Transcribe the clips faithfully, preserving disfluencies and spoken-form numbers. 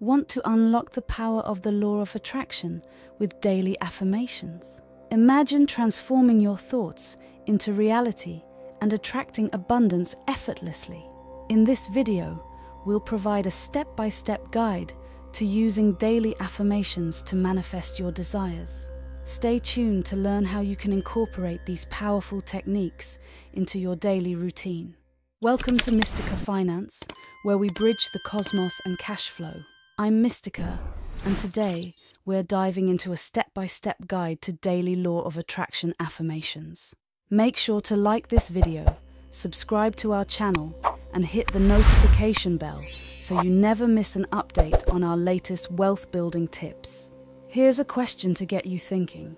Want to unlock the power of the law of attraction with daily affirmations? Imagine transforming your thoughts into reality and attracting abundance effortlessly. In this video, we'll provide a step-by-step guide to using daily affirmations to manifest your desires. Stay tuned to learn how you can incorporate these powerful techniques into your daily routine. Welcome to Mystica Finance, where we bridge the cosmos and cash flow. I'm Mystica, and today we're diving into a step-by-step guide to daily law of attraction affirmations. Make sure to like this video, subscribe to our channel, and hit the notification bell so you never miss an update on our latest wealth-building tips. Here's a question to get you thinking.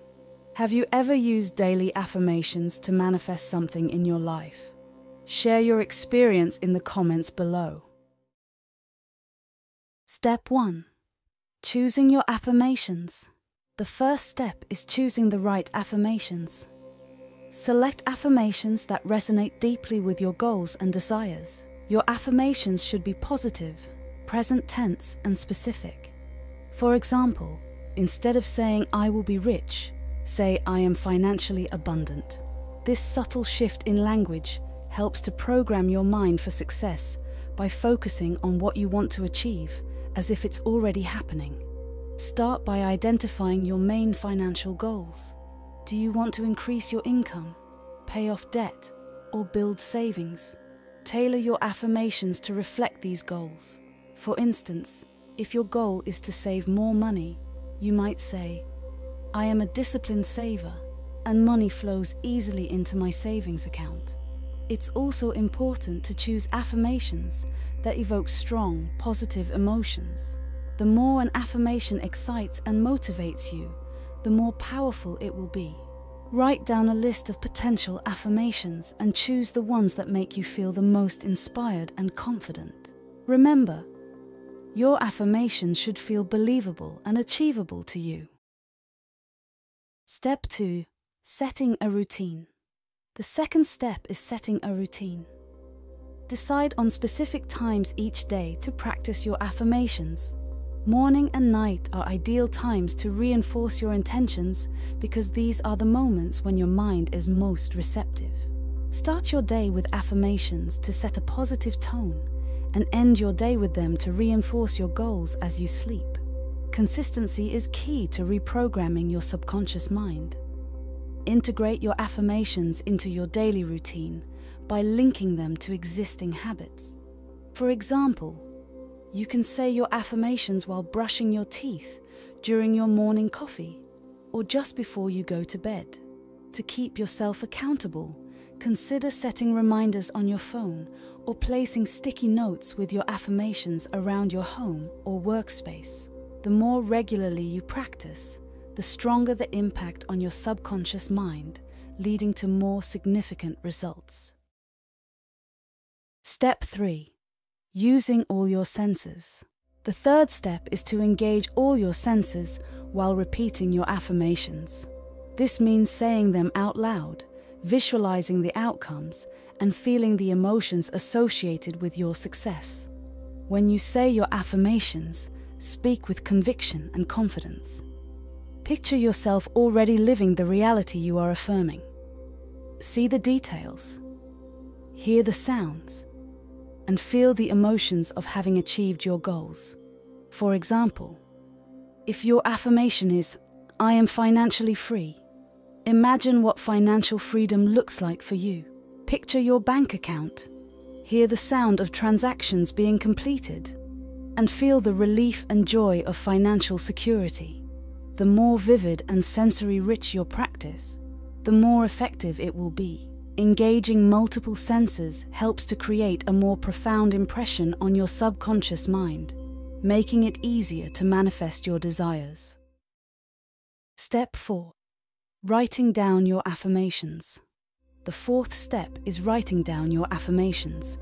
Have you ever used daily affirmations to manifest something in your life? Share your experience in the comments below. Step one. Choosing your affirmations. The first step is choosing the right affirmations. Select affirmations that resonate deeply with your goals and desires. Your affirmations should be positive, present tense, and specific. For example, instead of saying, "I will be rich," say, "I am financially abundant." This subtle shift in language helps to program your mind for success by focusing on what you want to achieve, as if it's already happening. Start by identifying your main financial goals. Do you want to increase your income, pay off debt, or build savings? Tailor your affirmations to reflect these goals. For instance, if your goal is to save more money, you might say, "I am a disciplined saver, and money flows easily into my savings account." It's also important to choose affirmations that evoke strong, positive emotions. The more an affirmation excites and motivates you, the more powerful it will be. Write down a list of potential affirmations and choose the ones that make you feel the most inspired and confident. Remember, your affirmations should feel believable and achievable to you. Step two. Setting a routine. The second step is setting a routine. Decide on specific times each day to practice your affirmations. Morning and night are ideal times to reinforce your intentions because these are the moments when your mind is most receptive. Start your day with affirmations to set a positive tone and end your day with them to reinforce your goals as you sleep. Consistency is key to reprogramming your subconscious mind. Integrate your affirmations into your daily routine by linking them to existing habits. For example, you can say your affirmations while brushing your teeth, during your morning coffee, or just before you go to bed. To keep yourself accountable, consider setting reminders on your phone or placing sticky notes with your affirmations around your home or workspace. The more regularly you practice, the stronger the impact on your subconscious mind, leading to more significant results. Step three. Using all your senses. The third step is to engage all your senses while repeating your affirmations. This means saying them out loud, visualizing the outcomes, and feeling the emotions associated with your success. When you say your affirmations, speak with conviction and confidence. Picture yourself already living the reality you are affirming. See the details, hear the sounds, and feel the emotions of having achieved your goals. For example, if your affirmation is, "I am financially free," imagine what financial freedom looks like for you. Picture your bank account, hear the sound of transactions being completed, and feel the relief and joy of financial security. The more vivid and sensory-rich your practice, the more effective it will be. Engaging multiple senses helps to create a more profound impression on your subconscious mind, making it easier to manifest your desires. Step four. Writing down your affirmations. The fourth step is writing down your affirmations.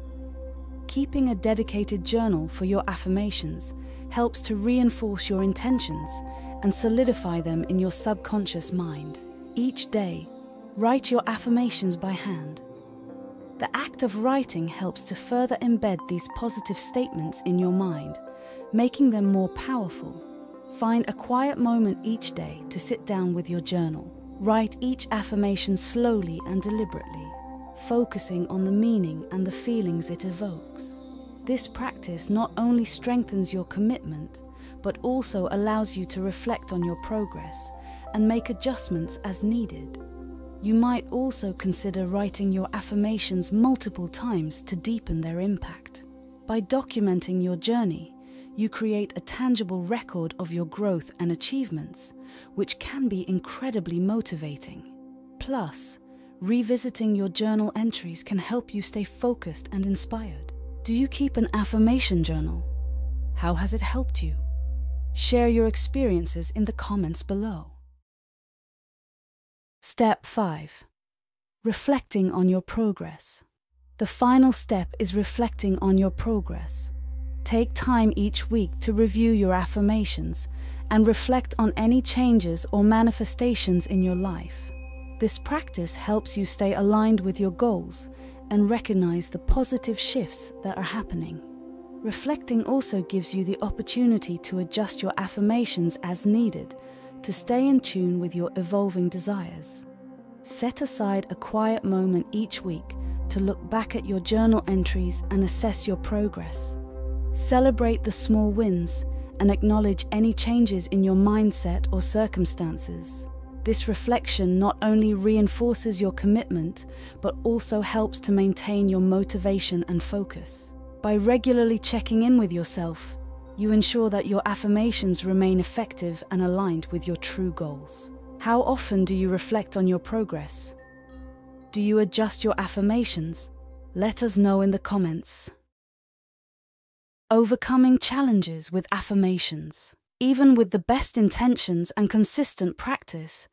Keeping a dedicated journal for your affirmations helps to reinforce your intentions and solidify them in your subconscious mind. Each day, write your affirmations by hand. The act of writing helps to further embed these positive statements in your mind making them more powerful. Find a quiet moment each day to sit down with your journal. Write each affirmation slowly and deliberately, focusing on the meaning and the feelings it evokes. This practice not only strengthens your commitment, but also allows you to reflect on your progress and make adjustments as needed. You might also consider writing your affirmations multiple times to deepen their impact. By documenting your journey, you create a tangible record of your growth and achievements, which can be incredibly motivating. Plus, revisiting your journal entries can help you stay focused and inspired. Do you keep an affirmation journal? How has it helped you? Share your experiences in the comments below. Step five. Reflecting on your progress. The final step is reflecting on your progress. Take time each week to review your affirmations and reflect on any changes or manifestations in your life. This practice helps you stay aligned with your goals and recognize the positive shifts that are happening. Reflecting also gives you the opportunity to adjust your affirmations as needed to stay in tune with your evolving desires. Set aside a quiet moment each week to look back at your journal entries and assess your progress. Celebrate the small wins and acknowledge any changes in your mindset or circumstances. This reflection not only reinforces your commitment, but also helps to maintain your motivation and focus. By regularly checking in with yourself, you ensure that your affirmations remain effective and aligned with your true goals. How often do you reflect on your progress? Do you adjust your affirmations? Let us know in the comments. Overcoming challenges with affirmations. Even with the best intentions and consistent practice,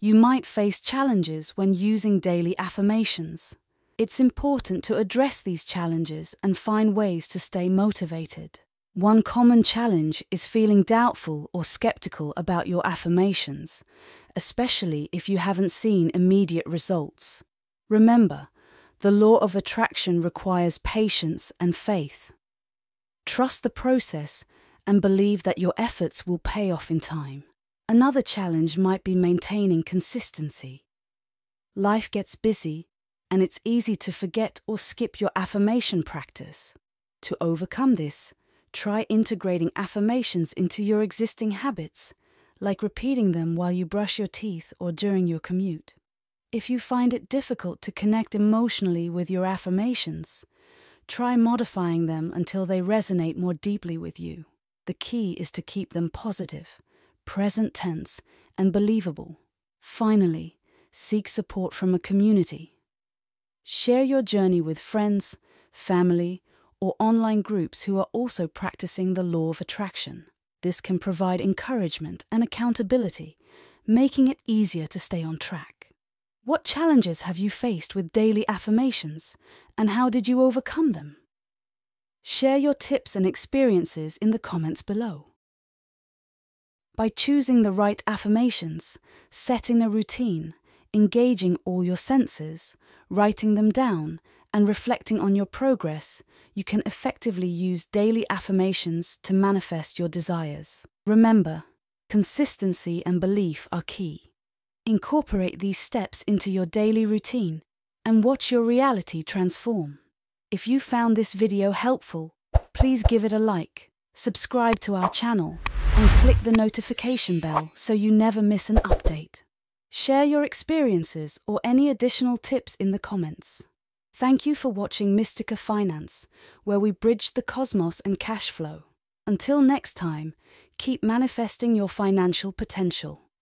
you might face challenges when using daily affirmations. It's important to address these challenges and find ways to stay motivated. One common challenge is feeling doubtful or skeptical about your affirmations, especially if you haven't seen immediate results. Remember, the law of attraction requires patience and faith. Trust the process and believe that your efforts will pay off in time. Another challenge might be maintaining consistency. Life gets busy, and it's easy to forget or skip your affirmation practice. To overcome this, try integrating affirmations into your existing habits, like repeating them while you brush your teeth or during your commute. If you find it difficult to connect emotionally with your affirmations, try modifying them until they resonate more deeply with you. The key is to keep them positive, present tense, and believable. Finally, seek support from a community. Share your journey with friends, family, or online groups who are also practicing the law of attraction. This can provide encouragement and accountability, making it easier to stay on track. What challenges have you faced with daily affirmations, and how did you overcome them? Share your tips and experiences in the comments below. By choosing the right affirmations, setting a routine, engaging all your senses, writing them down, and reflecting on your progress, you can effectively use daily affirmations to manifest your desires. Remember, consistency and belief are key. Incorporate these steps into your daily routine and watch your reality transform. If you found this video helpful, please give it a like, subscribe to our channel, and click the notification bell so you never miss an update. Share your experiences or any additional tips in the comments. Thank you for watching Mystica Finance, where we bridge the cosmos and cash flow. Until next time, keep manifesting your financial potential.